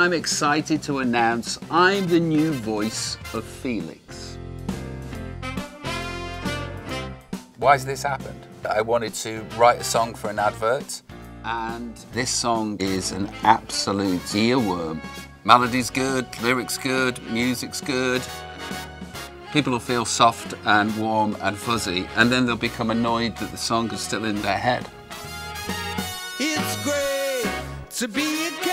I'm excited to announce I'm the new voice of Felix. Why has this happened? I wanted to write a song for an advert, and this song is an absolute earworm. Melody's good, lyrics good, music's good. People will feel soft and warm and fuzzy, and then they'll become annoyed that the song is still in their head. It's great to be a